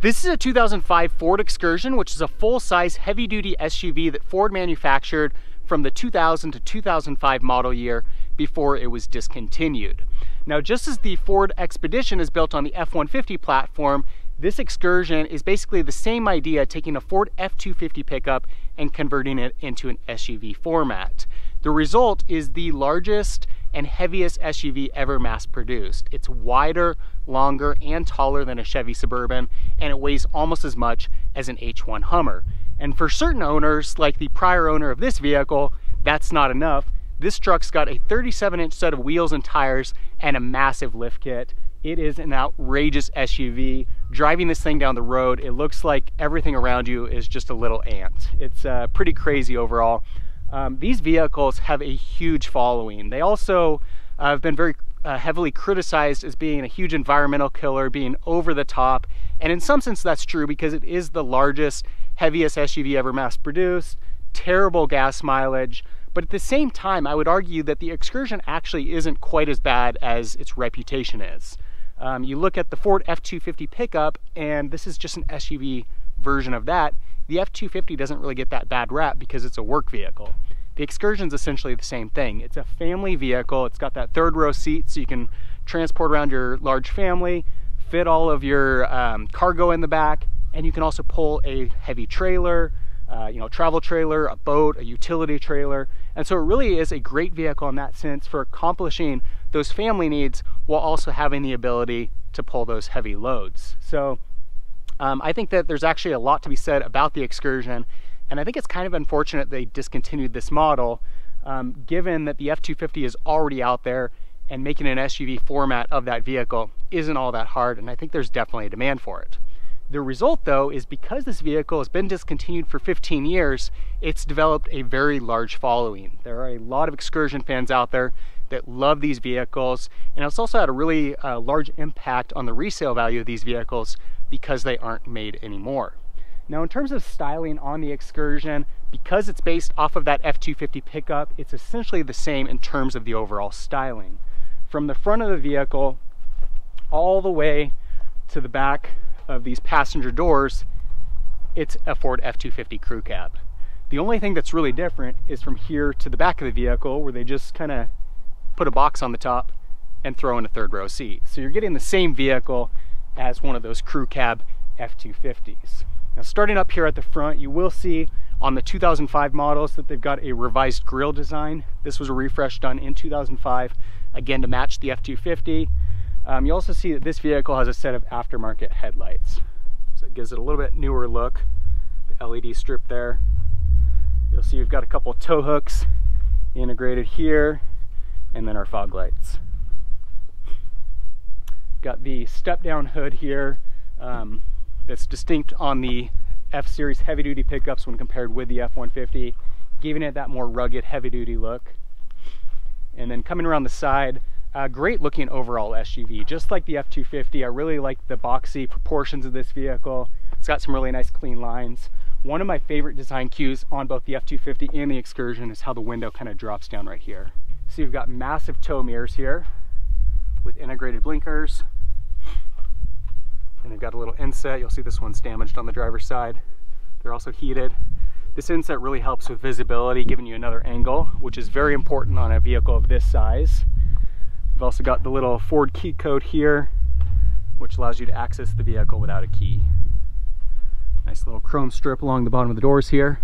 This is a 2005 Ford Excursion, which is a full-size heavy-duty SUV that Ford manufactured from the 2000 to 2005 model year before it was discontinued. Now, just as the Ford Expedition is built on the F-150 platform, this Excursion is basically the same idea, taking a Ford F-250 pickup and converting it into an SUV format. The result is the largest and heaviest SUV ever mass-produced. It's wider, longer, and taller than a Chevy Suburban, and it weighs almost as much as an H1 Hummer. And for certain owners, like the prior owner of this vehicle, that's not enough. This truck's got a 37-inch set of wheels and tires and a massive lift kit. It is an outrageous SUV. Driving this thing down the road, it looks like everything around you is just a little ant. It's pretty crazy overall. These vehicles have a huge following. They also have been very heavily criticized as being a huge environmental killer, being over the top. And in some sense, that's true because it is the largest, heaviest SUV ever mass produced, terrible gas mileage. But at the same time, I would argue that the Excursion actually isn't quite as bad as its reputation is. You look at the Ford F-250 pickup, and this is just an SUV version of that. The F-250 doesn't really get that bad rap because it's a work vehicle. The Excursion's essentially the same thing. It's a family vehicle. It's got that third row seat so you can transport around your large family, fit all of your cargo in the back, and you can also pull a heavy trailer, travel trailer, a boat, a utility trailer. And so it really is a great vehicle in that sense for accomplishing those family needs while also having the ability to pull those heavy loads. So I think that there's actually a lot to be said about the Excursion, and I think it's kind of unfortunate they discontinued this model, given that the F-250 is already out there, and making an SUV format of that vehicle isn't all that hard, and I think there's definitely a demand for it. The result, though, is because this vehicle has been discontinued for 15 years, it's developed a very large following. There are a lot of Excursion fans out there that love these vehicles, and it's also had a really large impact on the resale value of these vehicles because they aren't made anymore. Now, in terms of styling on the Excursion, because it's based off of that F-250 pickup, it's essentially the same in terms of the overall styling. From the front of the vehicle all the way to the back of these passenger doors, it's a Ford F-250 crew cab. The only thing that's really different is from here to the back of the vehicle, where they just kind of put a box on the top and throw in a third row seat. So you're getting the same vehicle as one of those crew cab F-250s. Now, starting up here at the front, you will see on the 2005 models that they've got a revised grille design. This was a refresh done in 2005, again, to match the F-250. You also see that this vehicle has a set of aftermarket headlights. So it gives it a little bit newer look, the LED strip there. You'll see we've got a couple tow hooks integrated here, and then our fog lights. Got the step-down hood here that's distinct on the F-Series heavy-duty pickups when compared with the F-150, giving it that more rugged, heavy-duty look. And then coming around the side, a great-looking overall SUV. Just like the F-250, I really like the boxy proportions of this vehicle. It's got some really nice clean lines. One of my favorite design cues on both the F-250 and the Excursion is how the window kind of drops down right here. So you've got massive tow mirrors here with integrated blinkers, and they've got a little inset. You'll see this one's damaged on the driver's side. They're also heated. This inset really helps with visibility, giving you another angle, which is very important on a vehicle of this size. We've also got the little Ford key code here, which allows you to access the vehicle without a key. Nice little chrome strip along the bottom of the doors here.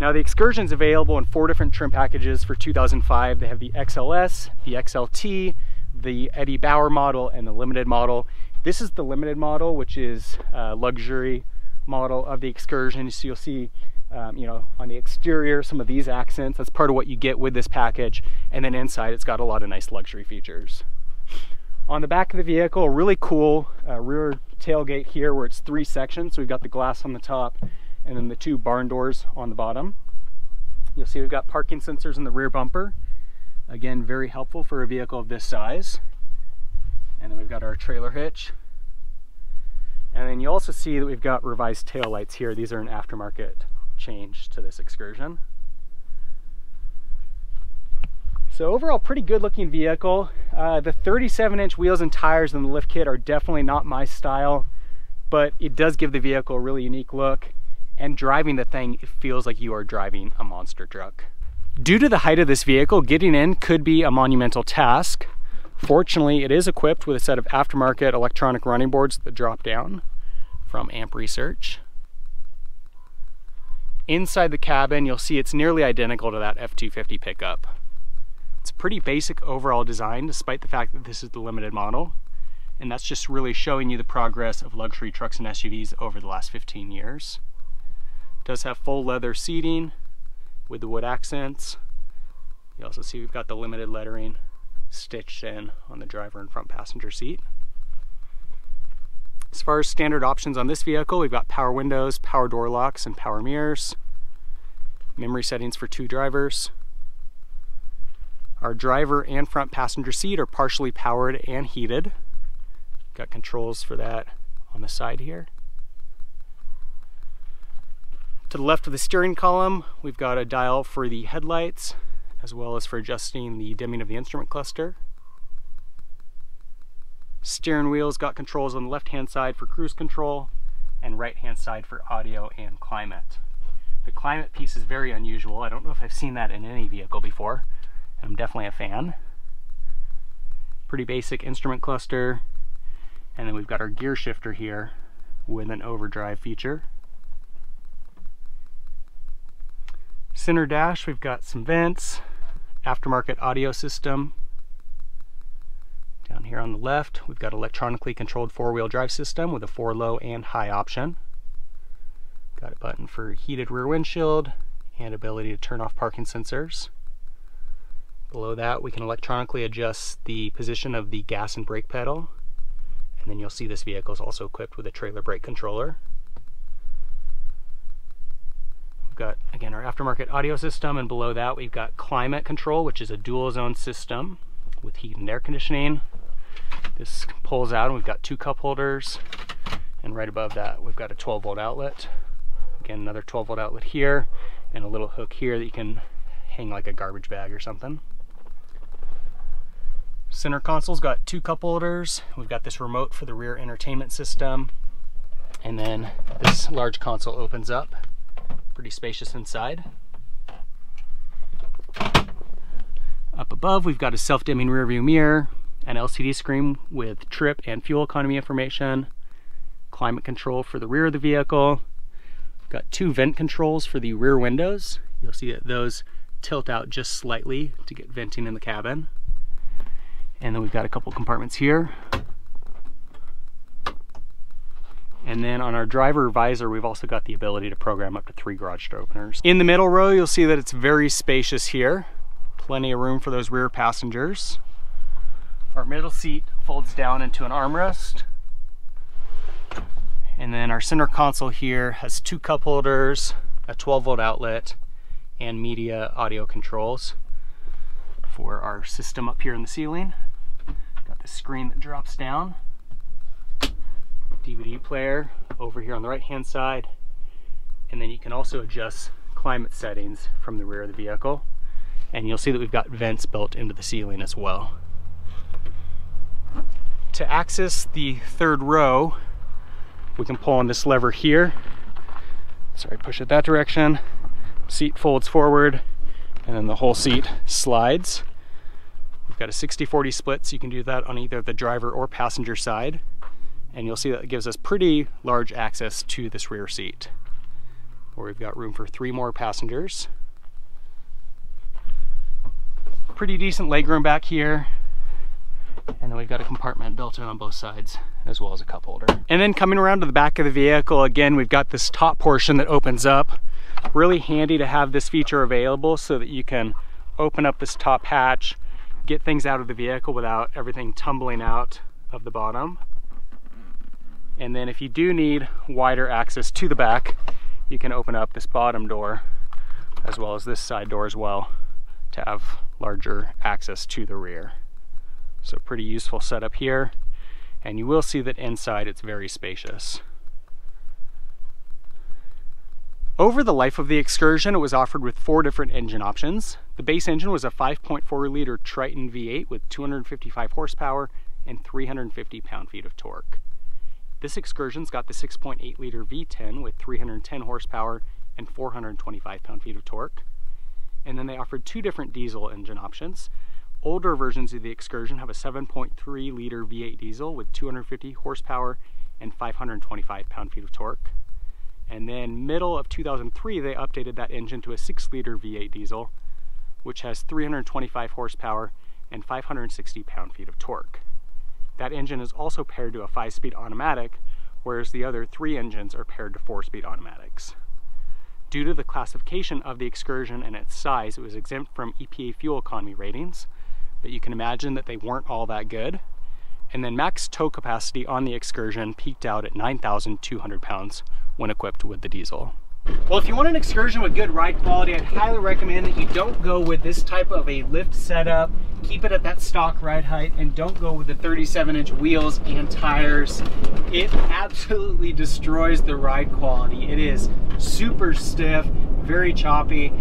Now, the Excursion is available in 4 different trim packages for 2005. They have the XLS, the XLT, the Eddie Bauer model, and the Limited model. This is the Limited model, which is a luxury model of the Excursion. So you'll see, on the exterior, some of these accents. That's part of what you get with this package. And then inside, it's got a lot of nice luxury features. On the back of the vehicle, really cool rear tailgate here, where it's 3 sections. So we've got the glass on the top, and then the 2 barn doors on the bottom. You'll see we've got parking sensors in the rear bumper. Again, very helpful for a vehicle of this size. And then we've got our trailer hitch. And then you also see that we've got revised taillights here. These are an aftermarket change to this Excursion. So overall, pretty good looking vehicle. The 37-inch wheels and tires and the lift kit are definitely not my style. but it does give the vehicle a really unique look, and driving the thing, it feels like you are driving a monster truck. Due to the height of this vehicle, getting in could be a monumental task. Fortunately, it is equipped with a set of aftermarket electronic running boards that drop down from Amp Research. Inside the cabin, you'll see it's nearly identical to that F-250 pickup. It's a pretty basic overall design, despite the fact that this is the limited model. And that's just really showing you the progress of luxury trucks and SUVs over the last 15 years. It does have full leather seating with the wood accents. You also see we've got the limited lettering stitched in on the driver and front passenger seat. As far as standard options on this vehicle, we've got power windows, power door locks, and power mirrors. Memory settings for 2 drivers. Our driver and front passenger seat are partially powered and heated. Got controls for that on the side here. To the left of the steering column, we've got a dial for the headlights, as well as for adjusting the dimming of the instrument cluster. Steering wheel's got controls on the left-hand side for cruise control and right-hand side for audio and climate. The climate piece is very unusual. I don't know if I've seen that in any vehicle before, and I'm definitely a fan. Pretty basic instrument cluster. And then we've got our gear shifter here with an overdrive feature. Center dash, we've got some vents, aftermarket audio system. Down here on the left, we've got electronically controlled 4-wheel drive system with a 4 low and high option. Got a button for heated rear windshield and ability to turn off parking sensors. Below that, we can electronically adjust the position of the gas and brake pedal. And then you'll see this vehicle is also equipped with a trailer brake controller. We've got, again, our aftermarket audio system, and below that we've got climate control, which is a dual zone system with heat and air conditioning. This pulls out and we've got 2 cup holders, and right above that we've got a 12-volt outlet. Again, another 12-volt outlet here, and a little hook here that you can hang like a garbage bag or something. Center console's got 2 cup holders. We've got this remote for the rear entertainment system. And then this large console opens up. Pretty spacious inside. Up above, we've got a self-dimming rear view mirror, an LCD screen with trip and fuel economy information, climate control for the rear of the vehicle. We've got 2 vent controls for the rear windows. You'll see that those tilt out just slightly to get venting in the cabin. And then we've got a couple compartments here. And then on our driver visor, we've also got the ability to program up to 3 garage door openers. In the middle row, you'll see that it's very spacious here. Plenty of room for those rear passengers. Our middle seat folds down into an armrest. And then our center console here has 2 cup holders, a 12-volt outlet, and media audio controls for our system up here in the ceiling. The screen that drops down, DVD player over here on the right hand side, and then you can also adjust climate settings from the rear of the vehicle, and you'll see that we've got vents built into the ceiling as well. To access the third row, we can pull on this lever here, sorry, push it that direction, seat folds forward, and then the whole seat slides. We've got a 60-40 split, so you can do that on either the driver or passenger side. And you'll see that it gives us pretty large access to this rear seat, where we've got room for 3 more passengers. Pretty decent legroom back here. And then we've got a compartment built in on both sides, as well as a cup holder. And then coming around to the back of the vehicle, again, we've got this top portion that opens up. Really handy to have this feature available so that you can open up this top hatch, get things out of the vehicle without everything tumbling out of the bottom. And then if you do need wider access to the back, you can open up this bottom door as well as this side door as well to have larger access to the rear. So pretty useful setup here. And you will see that inside it's very spacious. Over the life of the Excursion, it was offered with 4 different engine options. The base engine was a 5.4-liter Triton V8 with 255 horsepower and 350 pound-feet of torque. This Excursion's got the 6.8 liter V10 with 310 horsepower and 425 pound-feet of torque. And then they offered two different diesel engine options. Older versions of the Excursion have a 7.3 liter V8 diesel with 250 horsepower and 525 pound-feet of torque. And then middle of 2003, they updated that engine to a 6 liter V8 diesel, which has 325 horsepower and 560 pound-feet of torque. That engine is also paired to a 5-speed automatic, whereas the other three engines are paired to 4-speed automatics. Due to the classification of the Excursion and its size, it was exempt from EPA fuel economy ratings, but you can imagine that they weren't all that good. And then max tow capacity on the Excursion peaked out at 9,200 pounds when equipped with the diesel. Well, if you want an Excursion with good ride quality, I'd highly recommend that you don't go with this type of a lift setup. Keep it at that stock ride height and don't go with the 37-inch wheels and tires. It absolutely destroys the ride quality. It is super stiff, very choppy,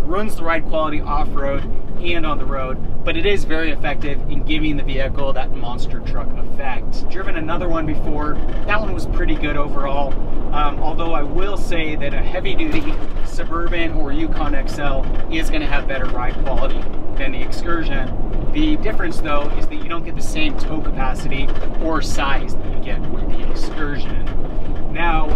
ruins the ride quality off-road and on the road, but it is very effective in giving the vehicle that monster truck effect. Driven another one before, that one was pretty good overall, although I will say that a heavy-duty Suburban or Yukon XL is going to have better ride quality than the Excursion. The difference, though, is that you don't get the same tow capacity or size that you get with the Excursion. Now,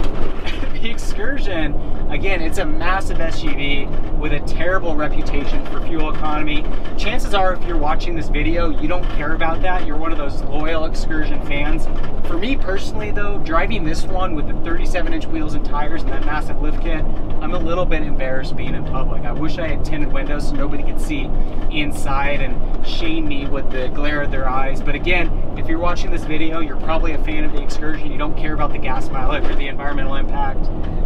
the Excursion, again, it's a massive SUV with a terrible reputation for fuel economy. Chances are, if you're watching this video, you don't care about that. You're one of those loyal Excursion fans. For me personally, though, driving this one with the 37-inch wheels and tires and that massive lift kit, I'm a little bit embarrassed being in public. I wish I had tinted windows so nobody could see inside and shame me with the glare of their eyes. But again, if you're watching this video, you're probably a fan of the Excursion. You don't care about the gas mileage or the environmental impact.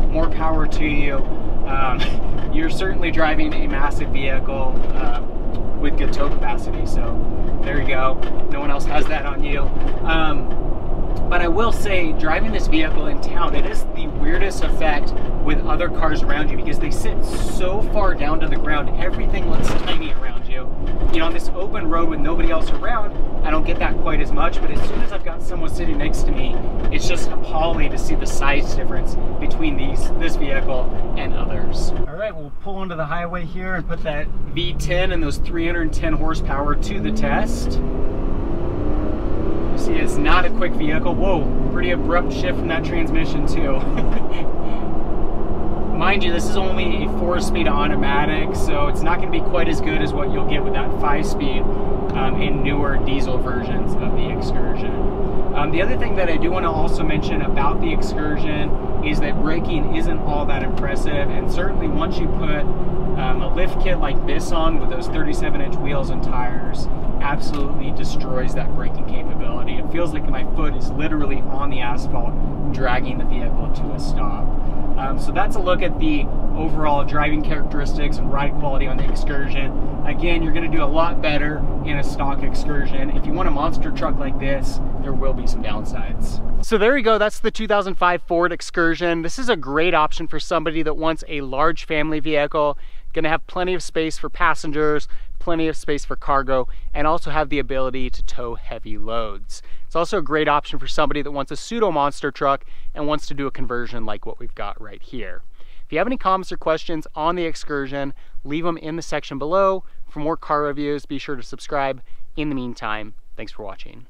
More power to you. You're certainly driving a massive vehicle with good tow capacity, so there you go. No one else has that on you. But I will say, driving this vehicle in town, it is the weirdest effect with other cars around you because they sit so far down to the ground. Everything looks tiny around you. You know, on this open road with nobody else around, I don't get that quite as much, but as soon as I've got someone sitting next to me, it's just appalling to see the size difference between this vehicle and others. All right, we'll pull onto the highway here and put that V10 and those 310 horsepower to the test. See, it's not a quick vehicle. Whoa, pretty abrupt shift from that transmission too. Mind you, this is only a 4-speed automatic, so it's not going to be quite as good as what you'll get with that 5-speed in newer diesel versions of the Excursion. The other thing that I do want to also mention about the Excursion is that braking isn't all that impressive, and certainly once you put a lift kit like this on with those 37-inch wheels and tires, absolutely destroys that braking capability. It feels like my foot is literally on the asphalt dragging the vehicle to a stop. So that's a look at the overall driving characteristics and ride quality on the Excursion. Again, you're going to do a lot better in a stock Excursion. If you want a monster truck like this, there will be some downsides. So there you go, that's the 2005 Ford Excursion. This is a great option for somebody that wants a large family vehicle, going to have plenty of space for passengers, plenty of space for cargo, and also have the ability to tow heavy loads. It's also a great option for somebody that wants a pseudo monster truck and wants to do a conversion like what we've got right here. If you have any comments or questions on the Excursion, leave them in the section below. For more car reviews, be sure to subscribe. In the meantime, thanks for watching.